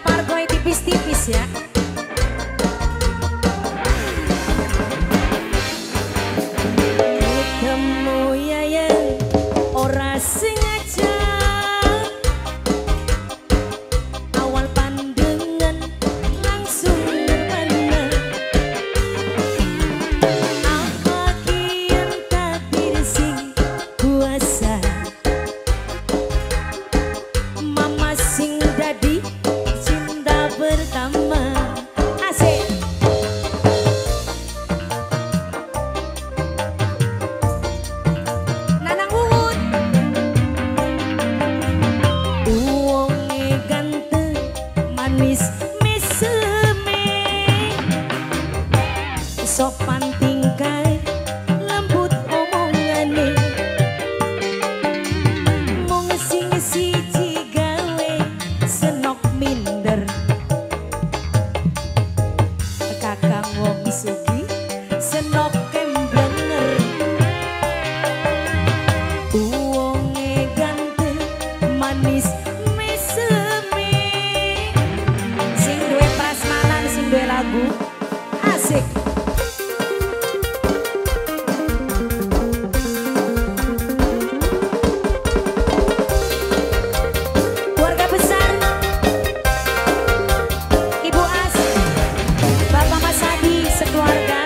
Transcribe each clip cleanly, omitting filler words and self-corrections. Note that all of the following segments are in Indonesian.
pargoi tipis-tipis ya. Ketemu Yayan ora sengaja, awal pandangan langsung bener. Apa kian takdir sing kuasa, mama sing dadi cinta pertama. Asik. Nanang Uwut. Uwonge ganteng manis meseme, sopan tingkai lembut omongane, mung sing siji gawe senok minder. Kakang wong sugi senok kemblenger, uwonge ganteng manis meseme, sing duwe prasmanan sing duwe lagu asik. Keluarga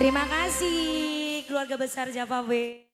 Terima kasih keluarga besar Java W.